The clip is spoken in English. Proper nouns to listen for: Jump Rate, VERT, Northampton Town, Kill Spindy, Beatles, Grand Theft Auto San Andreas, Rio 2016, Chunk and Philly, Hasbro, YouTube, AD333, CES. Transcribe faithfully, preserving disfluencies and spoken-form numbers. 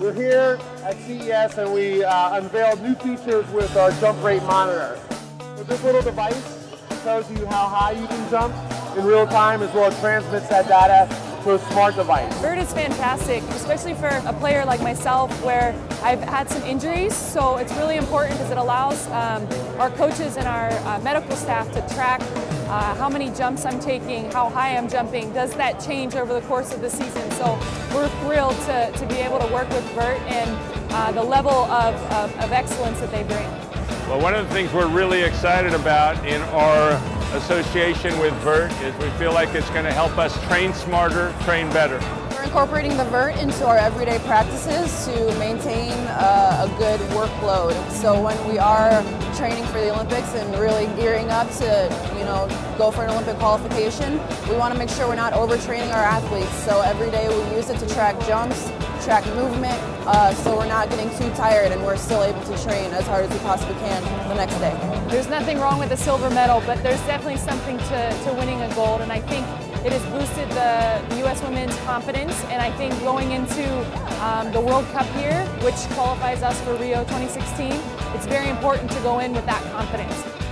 We're here at C E S and we uh, unveiled new features with our jump rate monitor. With this little device, it tells you how high you can jump in real time, as well as transmits that data to a smart device. VERT is fantastic, especially for a player like myself where I've had some injuries, so it's really important because it allows um, our coaches and our uh, medical staff to track uh, how many jumps I'm taking, how high I'm jumping, does that change over the course of the season. So we're thrilled to, to be able to work with VERT and uh, the level of, of, of excellence that they bring. Well, one of the things we're really excited about in our association with VERT is we feel like it's going to help us train smarter, train better. We're incorporating the VERT into our everyday practices to maintain uh, a good workload. So when we are training for the Olympics and really gearing up to, you know, go for an Olympic qualification, we want to make sure we're not overtraining our athletes. So every day we use it to track jumps, track movement, uh, so we're not getting too tired and we're still able to train as hard as we possibly can the next day. There's nothing wrong with a silver medal, but there's definitely something to, to winning a gold, and I think it has boosted the, the U S women's confidence, and I think going into um, the World Cup here, which qualifies us for Rio twenty sixteen, it's very important to go in with that confidence.